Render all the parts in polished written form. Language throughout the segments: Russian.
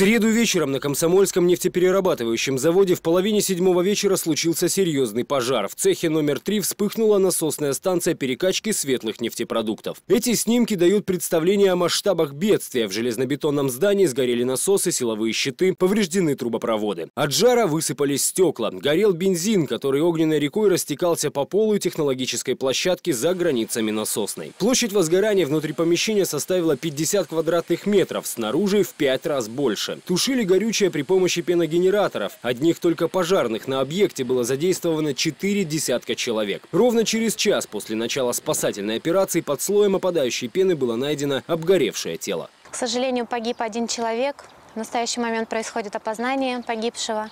среду вечером на Комсомольском нефтеперерабатывающем заводе в половине седьмого вечера случился серьезный пожар. В цехе номер 3 вспыхнула насосная станция перекачки светлых нефтепродуктов. Эти снимки дают представление о масштабах бедствия. В железнобетонном здании сгорели насосы, силовые щиты, повреждены трубопроводы. От жара высыпались стекла. Горел бензин, который огненной рекой растекался по полу технологической площадки за границами насосной. Площадь возгорания внутри помещения составила 50 квадратных метров, снаружи в 5 раз больше. Тушили горючее при помощи пеногенераторов. Одних только пожарных на объекте было задействовано 4 десятка человек. Ровно через час после начала спасательной операции под слоем опадающей пены было найдено обгоревшее тело. К сожалению, погиб один человек. В настоящий момент происходит опознание погибшего.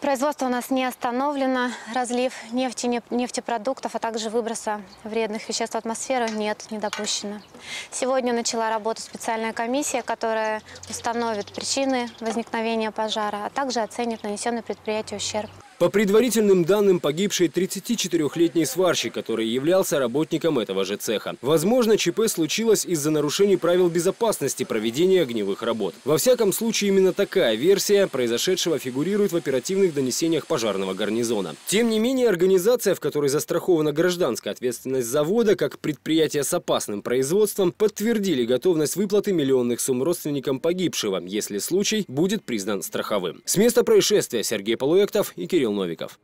Производство у нас не остановлено. Разлив нефти, нефтепродуктов, а также выброса вредных веществ в атмосферу нет, не допущено. Сегодня начала работу специальная комиссия, которая установит причины возникновения пожара, а также оценит нанесенный предприятию ущерб. По предварительным данным, погибший 34-летний сварщик, который являлся работником этого же цеха. Возможно, ЧП случилось из-за нарушений правил безопасности проведения огневых работ. Во всяком случае, именно такая версия произошедшего фигурирует в оперативных донесениях пожарного гарнизона. Тем не менее, организация, в которой застрахована гражданская ответственность завода, как предприятие с опасным производством, подтвердили готовность выплаты миллионных сумм родственникам погибшего, если случай будет признан страховым. С места происшествия Сергей Полуэктов и Кирилл Новиков.